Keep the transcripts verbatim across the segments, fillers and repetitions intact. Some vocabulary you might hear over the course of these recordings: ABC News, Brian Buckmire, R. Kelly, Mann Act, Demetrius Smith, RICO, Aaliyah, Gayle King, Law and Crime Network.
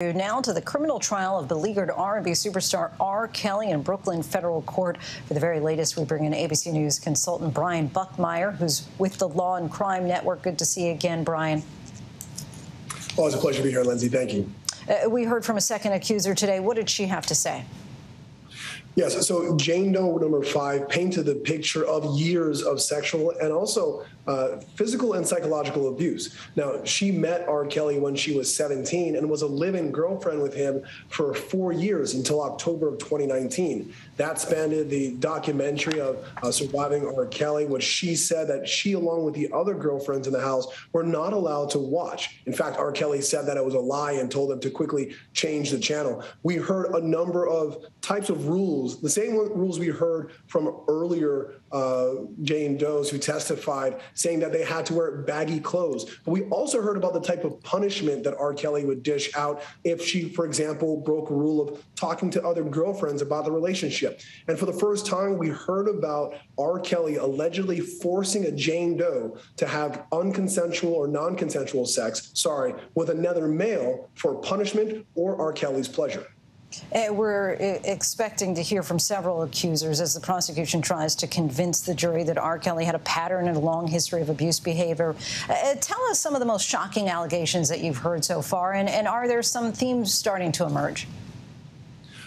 Now to the criminal trial of beleaguered R and B superstar R. Kelly in Brooklyn federal court. For the very latest, we bring in A B C News consultant Brian Buckmire, who's with the Law and Crime Network. Good to see you again, Brian. Always a pleasure to be here, Lindsay. Thank you. Uh, we heard from a second accuser today. What did she have to say? Yes, so Jane Doe number five painted the picture of years of sexual and also uh, physical and psychological abuse. Now, she met R. Kelly when she was seventeen and was a live-in girlfriend with him for four years until October of twenty nineteen. That spanned the documentary of uh, Surviving R. Kelly, which she said that she, along with the other girlfriends in the house, were not allowed to watch. In fact, R. Kelly said that it was a lie and told them to quickly change the channel. We heard a number of types of rules, the same rules we heard from earlier uh, Jane Does who testified, saying that they had to wear baggy clothes. But we also heard about the type of punishment that R. Kelly would dish out if she, for example, broke a rule of talking to other girlfriends about the relationship. And for the first time, we heard about R. Kelly allegedly forcing a Jane Doe to have unconsensual or non-consensual sex, sorry, with another male for punishment or R. Kelly's pleasure. We're expecting to hear from several accusers as the prosecution tries to convince the jury that R. Kelly had a pattern and a long history of abuse behavior. Uh, tell us some of the most shocking allegations that you've heard so far, and, and are there some themes starting to emerge?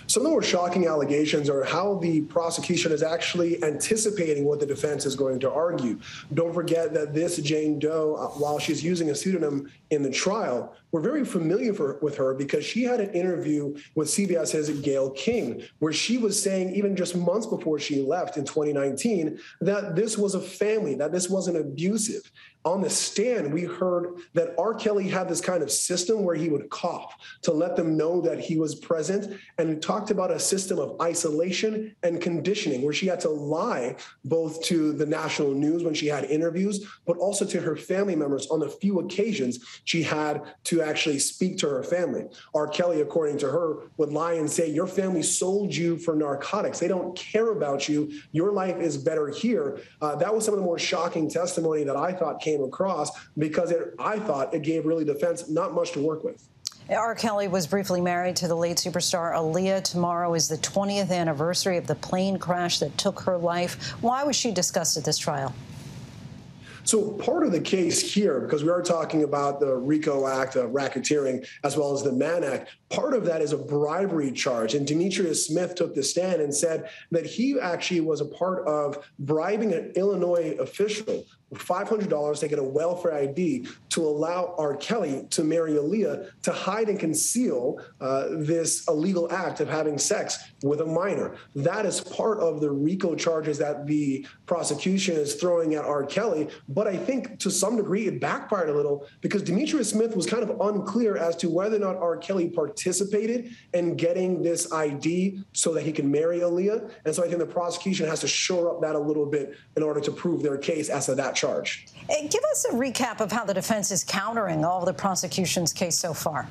Some of the more shocking allegations are how the prosecution is actually anticipating what the defense is going to argue. Don't forget that this Jane Doe, uh, while she's using a pseudonym in the trial, we're very familiar for, with her because she had an interview with C B S's Gayle King, where she was saying even just months before she left in twenty nineteen that this was a family, that this wasn't abusive. On the stand, we heard that R. Kelly had this kind of system where he would cough to let them know that he was present, and we talked about a system of isolation and conditioning where she had to lie both to the national news when she had interviews, but also to her family members on the few occasions she had to actually speak to her family. R. Kelly, according to her, would lie and say, your family sold you for narcotics. They don't care about you. Your life is better here. Uh, that was some of the more shocking testimony that I thought came across because it, I thought it gave really defense not much to work with. R. Kelly was briefly married to the late superstar Aaliyah. Tomorrow is the twentieth anniversary of the plane crash that took her life. Why was she discussed at this trial? So part of the case here, because we are talking about the RICO Act, uh, racketeering, as well as the Mann Act, part of that is a bribery charge. And Demetrius Smith took the stand and said that he actually was a part of bribing an Illinois official five hundred dollars to get a welfare I D to allow R. Kelly to marry Aaliyah to hide and conceal uh, this illegal act of having sex with a minor. That is part of the RICO charges that the prosecution is throwing at R. Kelly. But I think to some degree it backfired a little because Demetrius Smith was kind of unclear as to whether or not R. Kelly participated in getting this I D so that he can marry Aaliyah. And so I think the prosecution has to shore up that a little bit in order to prove their case as to that charge. Give us a recap of how the defense is countering all the prosecution's case so far.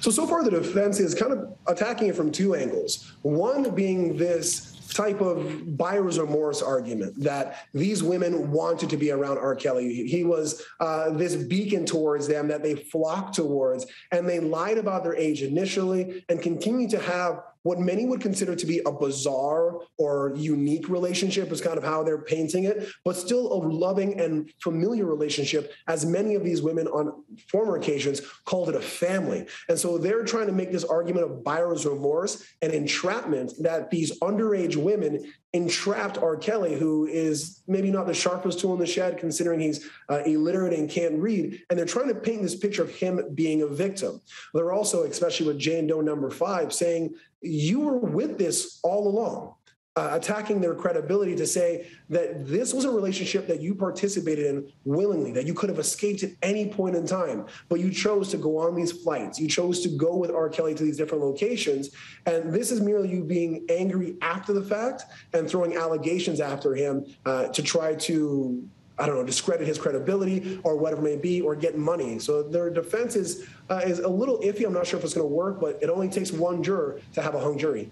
So, so far the defense is kind of attacking it from two angles. One being this type of buyer's remorse argument that these women wanted to be around R. Kelly. He was uh, this beacon towards them that they flocked towards, and they lied about their age initially and continue to have what many would consider to be a bizarre or unique relationship is kind of how they're painting it, but still a loving and familiar relationship, as many of these women on former occasions called it a family. And so they're trying to make this argument of buyer's remorse and entrapment that these underage women entrapped R. Kelly, who is maybe not the sharpest tool in the shed, considering he's uh, illiterate and can't read, and they're trying to paint this picture of him being a victim. They're also, especially with Jane Doe number five, saying, you were with this all along, uh, attacking their credibility to say that this was a relationship that you participated in willingly, that you could have escaped at any point in time, but you chose to go on these flights. You chose to go with R. Kelly to these different locations, and this is merely you being angry after the fact and throwing allegations after him uh, to try to, I don't know, discredit his credibility or whatever it may be, or get money. So their defense is, uh, is a little iffy. I'm not sure if it's going to work, but it only takes one juror to have a hung jury.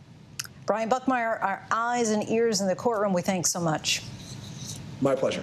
Brian Buckmire, our eyes and ears in the courtroom, we thank so much. My pleasure.